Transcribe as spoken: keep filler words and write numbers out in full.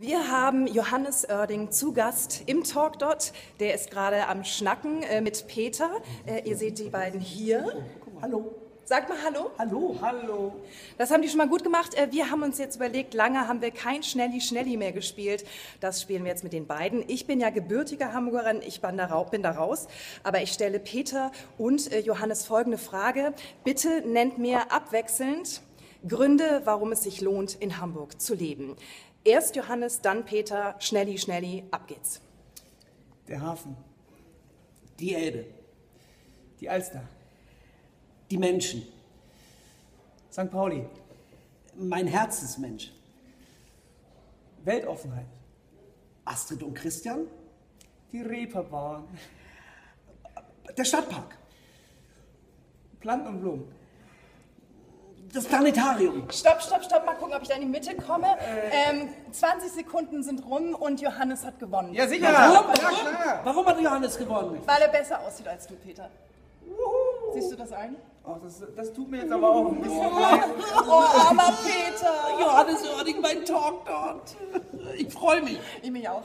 Wir haben Johannes Oerding zu Gast im TalkDOT. Der ist gerade am Schnacken äh, mit Peter. Äh, ihr seht die beiden hier. Oh, hallo. Sagt mal Hallo. Hallo. Hallo. Das haben die schon mal gut gemacht. Äh, wir haben uns jetzt überlegt, lange haben wir kein Schnelli-Schnelli mehr gespielt. Das spielen wir jetzt mit den beiden. Ich bin ja gebürtige Hamburgerin, ich bin da raus. Aber ich stelle Peter und äh, Johannes folgende Frage. Bitte nennt mir abwechselnd Gründe, warum es sich lohnt, in Hamburg zu leben. Erst Johannes, dann Peter. Schnelli, Schnelli, ab geht's. Der Hafen, die Elbe, die Alster, die Menschen, Sankt Pauli, mein Herzensmensch, Weltoffenheit, Astrid und Christian, die Reeperbahn, der Stadtpark, Planten und Blumen. Das Planetarium. Stopp, stopp, stopp. Mal gucken, ob ich da in die Mitte komme. Äh, ähm, zwanzig Sekunden sind rum und Johannes hat gewonnen. Ja, sicher. Warum, warum, ja, warum hat Johannes gewonnen? Weil er besser aussieht als du, Peter. Uhuhu. Siehst du das ein? Oh, das, das tut mir jetzt aber auch ein bisschen leid. Oh, armer Peter. Johannes Oerding, mein TalkDOT. Ich freue mich. Ich mich auch.